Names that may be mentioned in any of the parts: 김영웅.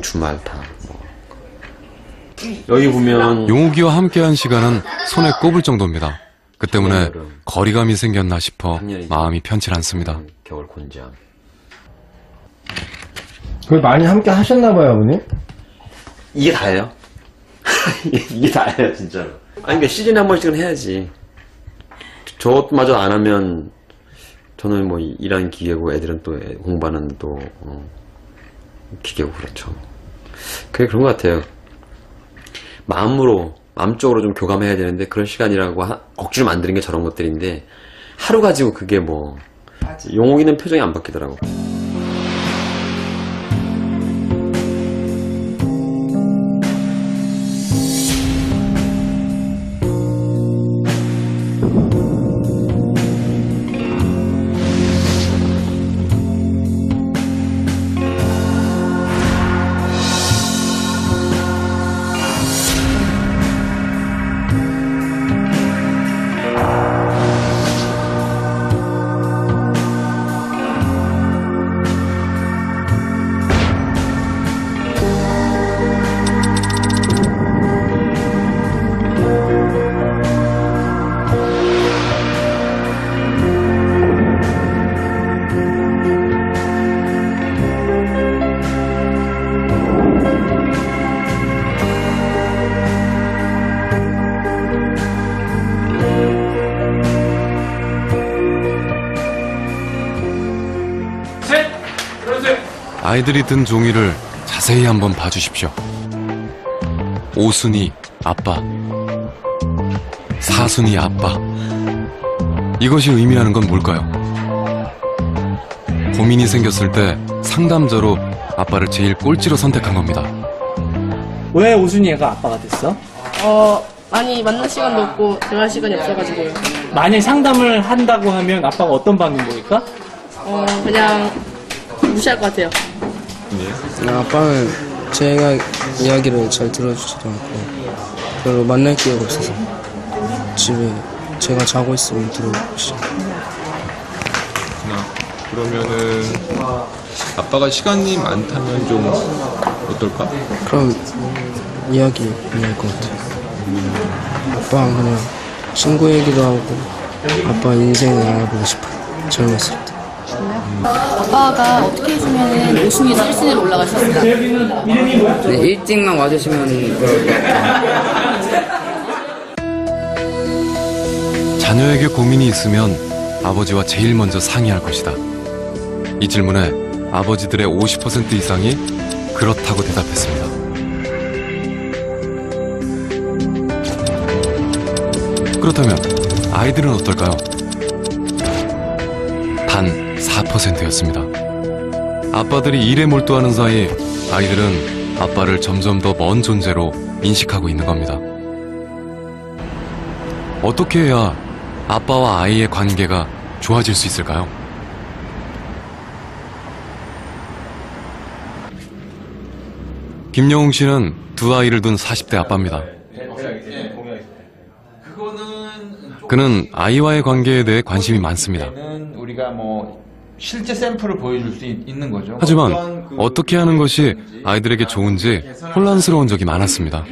주말타 뭐. 여기 보면 용욱이와 함께한 시간은 손에 꼽을 정도입니다. 그 때문에 거리감이 생겼나 싶어 마음이 편치 않습니다. 겨울 곤장. 그걸 많이 함께 하셨나봐요, 아버님? 이게 다예요. 이게 다예요, 진짜로. 아니, 그러니까 시즌에 한 번씩은 해야지. 저것마저 안 하면 저는 뭐 일하는 기계고 애들은 또 공부하는 또 기계고 그렇죠. 그게 그런 것 같아요. 마음으로, 마음적으로 좀 교감해야 되는데 그런 시간이라고 억지로 만드는 게 저런 것들인데 하루 가지고 그게 뭐 용옥이는 표정이 안 바뀌더라고. 아이들이 든 종이를 자세히 한번 봐주십시오. 오순이 아빠, 사순이 아빠. 이것이 의미하는 건 뭘까요? 고민이 생겼을 때 상담자로 아빠를 제일 꼴찌로 선택한 겁니다. 왜 오순이 애가 아빠가 됐어? 아니 만날 시간도 없고 대화할 시간이 없어가지고요. 만약 상담을 한다고 하면 아빠가 어떤 방법일까? 그냥 무시할 것 같아요. 아빠는 제가 이야기를 잘 들어주지도 않고 별로 만날 기회가 없어서 집에 제가 자고 있으면 들어오시죠. 그러면은 아빠가 시간이 많다면 좀 어떨까? 그럼 이야기 할 것 같아요. 아빠는 그냥 친구 얘기도 하고 아빠 인생을 알아보고 싶어요. 젊었을 때. 아빠가 어떻게 해주면 오순이 1순위로 올라가셨습니다. 네, 일찍만 와주시면 그럴 것 같아요. 자녀에게 고민이 있으면 아버지와 제일 먼저 상의할 것이다. 이 질문에 아버지들의 50% 이상이 그렇다고 대답했습니다. 그렇다면 아이들은 어떨까요? 단 4%였습니다. 아빠들이 일에 몰두하는 사이 아이들은 아빠를 점점 더 먼 존재로 인식하고 있는 겁니다. 어떻게 해야 아빠와 아이의 관계가 좋아질 수 있을까요? 김영웅 씨는 두 아이를 둔 40대 아빠입니다. 그는 아이와의 관계에 대해 관심이 많습니다. 실제 샘플을 보여줄 수 있는 거죠. 하지만 어떻게 하는 것이 아이들에게 좋은지 혼란스러운 적이 많았습니다.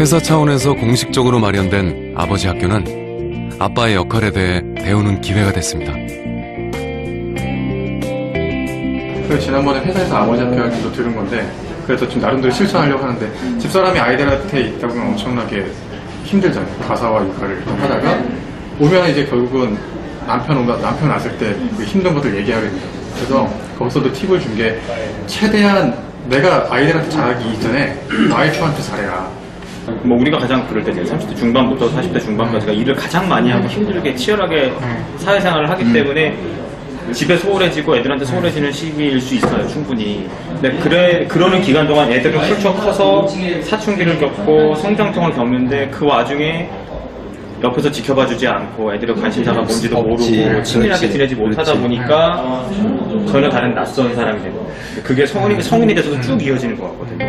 회사 차원에서 공식적으로 마련된 아버지 학교는 아빠의 역할에 대해 배우는 기회가 됐습니다. 그래서 지난번에 회사에서 아버지 학교 얘기도 들은 건데 그래서 좀 나름대로 실천하려고 하는데 집사람이 아이들한테 있다 보면 엄청나게 힘들잖아요. 가사와 육아를 하다가 오면 이제 결국은 남편 왔을 때 그 힘든 것들 얘기하게 됩니다. 그래서 거기서도 팁을 준 게 최대한 내가 아이들한테 잘하기 이전에 와이프한테 잘해라. 뭐 우리가 가장 그럴 때 30대 중반부터 40대 중반까지가 일을 가장 많이 하고 힘들게 치열하게 사회생활을 하기 때문에 집에 소홀해지고 애들한테 소홀해지는 시기일 수 있어요, 충분히. 근데 그러는 기간 동안 애들은 훌쩍 커서 사춘기를 겪고 성장통을 겪는데 그 와중에 옆에서 지켜봐주지 않고 애들의 관심사가 뭔지도 모르고 친밀하게 지내지 못하다 보니까 전혀 다른 낯선 사람이 되고 그게 성인이 돼서도 쭉 이어지는 것 같거든요.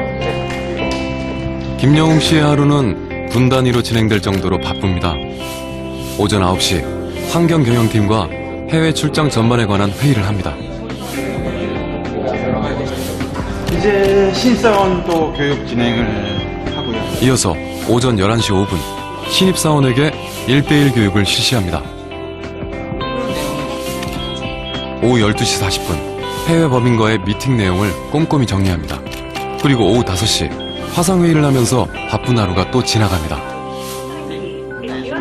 김영웅 씨의 하루는 분 단위로 진행될 정도로 바쁩니다. 오전 9시 환경경영팀과 해외 출장 전반에 관한 회의를 합니다. 이제 신입사원 또 교육 진행을 하고요. 이어서 오전 11시 5분 신입사원에게 1:1 교육을 실시합니다. 오후 12시 40분 해외 법인과의 미팅 내용을 꼼꼼히 정리합니다. 그리고 오후 5시 화상회의를 하면서 바쁜 하루가 또 지나갑니다.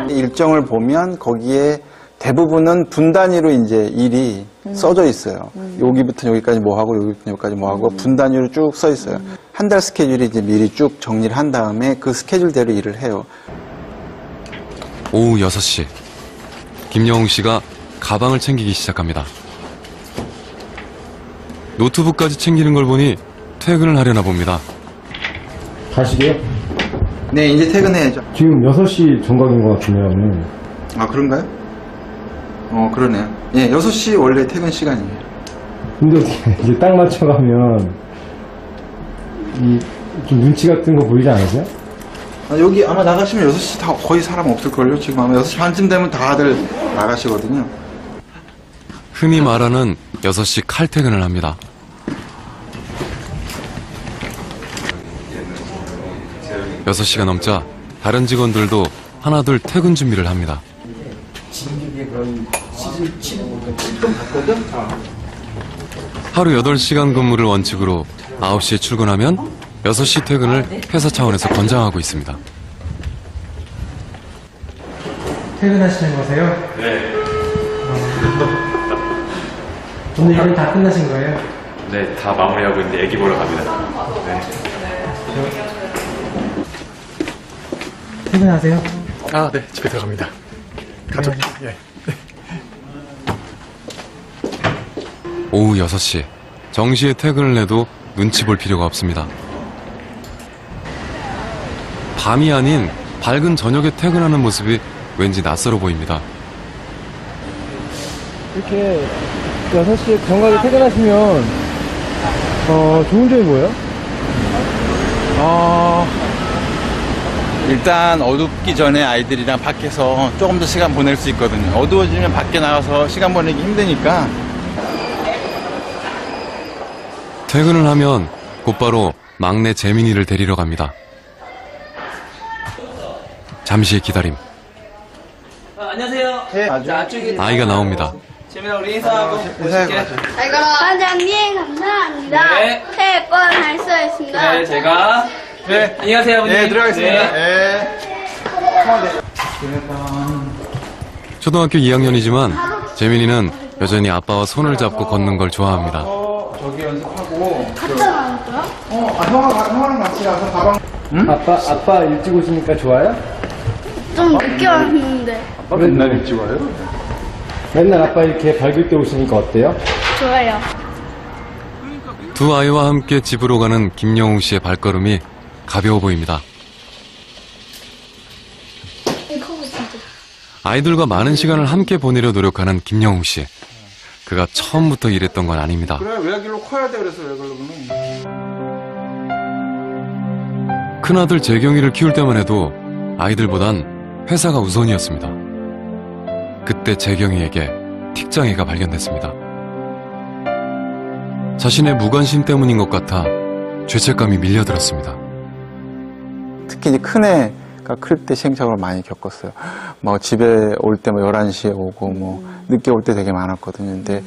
일정을 보면 거기에 대부분은 분 단위로 이제 일이 써져 있어요. 여기부터 여기까지 뭐 하고 여기부터 여기까지 뭐 하고 분 단위로 쭉 써 있어요. 한 달 스케줄이 이제 미리 쭉 정리를 한 다음에 그 스케줄대로 일을 해요. 오후 6시 김영웅 씨가 가방을 챙기기 시작합니다. 노트북까지 챙기는 걸 보니 퇴근을 하려나 봅니다. 가시게요? 네, 이제 퇴근해야죠. 지금 6시 정각인 것 같네요. 아, 그런가요? 그러네요. 예, 6시 원래 퇴근 시간이에요. 근데 이제 딱 맞춰가면 좀 눈치 같은 거 보이지 않으세요? 아, 여기 아마 나가시면 6시 다 거의 사람 없을걸요? 지금 아마 6시 반쯤 되면 다들 나가시거든요. 흔히 말하는 6시 칼퇴근을 합니다. 여섯 시가 넘자 다른 직원들도 하나둘 퇴근 준비를 합니다. 하루 8시간 근무를 원칙으로 9시에 출근하면 6시 퇴근을 회사 차원에서 권장하고 있습니다. 퇴근하시는 거세요? 네. 오늘 일은 다 끝나신 거예요? 네, 다 마무리하고 있는데 애기 보러 갑니다. 네. 퇴근하세요? 아, 네, 집에 들어갑니다. 가족. 네. 오후 6시, 정시에 퇴근을 해도 눈치 볼 필요가 없습니다. 밤이 아닌 밝은 저녁에 퇴근하는 모습이 왠지 낯설어 보입니다. 이렇게 6시에 정각에 퇴근하시면 좋은 점이 뭐예요? 일단 어둡기 전에 아이들이랑 밖에서 조금 더 시간 보낼 수 있거든요. 어두워지면 밖에 나가서 시간 보내기 힘드니까. 퇴근을 하면 곧바로 막내 재민이를 데리러 갑니다. 잠시의 기다림. 안녕하세요. 네, 아이가 나옵니다. 재민아, 우리 인사하고 보실게. 잘 가라. 반장님, 감사합니다. 네. 새해 번 할수했습니다. 네, 제가. 네, 안녕하세요, 아버님. 네, 들어가겠습니다. 네. 초등학교 2학년이지만 재민이는 여전히 아빠와 손을 잡고 걷는 걸 좋아합니다. 저기 연습하고. 갔다 나올까요? 형아랑 같이 가서 가방. 응? 아빠 일찍 오시니까 좋아요? 좀 늦게 왔는데. 아빠 맨날 일찍 와요? 맨날 아빠 이렇게 밝을 때 오시니까 어때요? 좋아요. 두 아이와 함께 집으로 가는 김영웅 씨의 발걸음이 가벼워 보입니다. 아이들과 많은 시간을 함께 보내려 노력하는 김영웅 씨. 그가 처음부터 이랬던 건 아닙니다. 그래, 외야길로 커야 돼. 그래서 외야길로 보면. 큰아들 재경이를 키울 때만 해도 아이들보단 회사가 우선이었습니다. 그때 재경이에게 틱장애가 발견됐습니다. 자신의 무관심 때문인 것 같아 죄책감이 밀려들었습니다. 특히 이제 큰애가 클 때 시행착오를 많이 겪었어요. 뭐 집에 올 때 뭐 11시에 오고 뭐 늦게 올 때 되게 많았거든요. 근데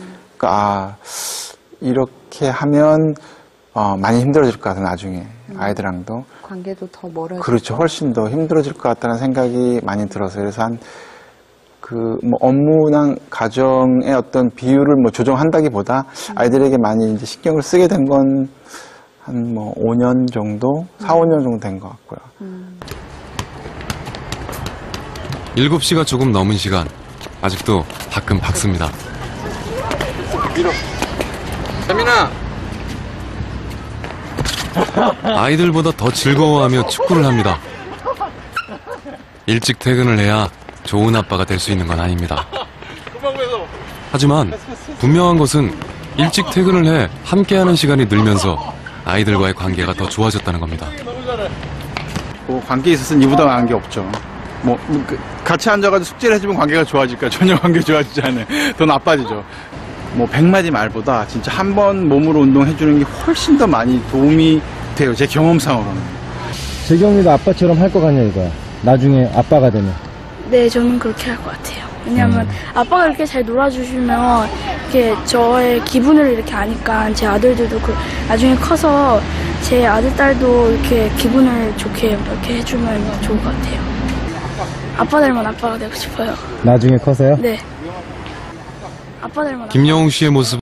이렇게 하면 많이 힘들어질 것 같아. 나중에 아이들랑도 관계도 더 멀어질. 그렇죠. 훨씬 더 힘들어질 것 같다는 생각이 많이 들어서 그래서 업무랑 가정의 어떤 비율을 조정한다기보다 아이들에게 많이 이제 신경을 쓰게 된 건 한 5년 정도, 4~5년 정도 된 것 같고요. 7시가 조금 넘은 시간, 아직도 밖은 밝습니다. 밀어. 재민아. 아이들보다 더 즐거워하며 축구를 합니다. 일찍 퇴근을 해야 좋은 아빠가 될 수 있는 건 아닙니다. 하지만 분명한 것은 일찍 퇴근을 해 함께하는 시간이 늘면서 아이들과의 관계가 더 좋아졌다는 겁니다. 관계에 있어서는 이보다 나은 게 없죠. 같이 앉아가지고 숙제를 해주면 관계가 좋아질까? 전혀 관계 좋아지지 않아요. 더 나빠지죠. 뭐 100마디 말보다 진짜 한 번 몸으로 운동해주는 게 훨씬 더 많이 도움이 돼요. 제 경험상으로는. 재경이도 아빠처럼 할 것 같냐 이거야. 나중에 아빠가 되면. 네, 저는 그렇게 할 것 같아요. 왜냐면 아빠가 이렇게 잘 놀아주시면 이렇게 저의 기분을 이렇게 아니까 제 아들들도 나중에 커서 제 아들 딸도 이렇게 기분을 좋게 이렇게 해주면 좋을 것 같아요. 아빠 닮은 아빠가 되고 싶어요. 나중에 커서요? 네. 아빠 닮은 김영웅 씨의 모습.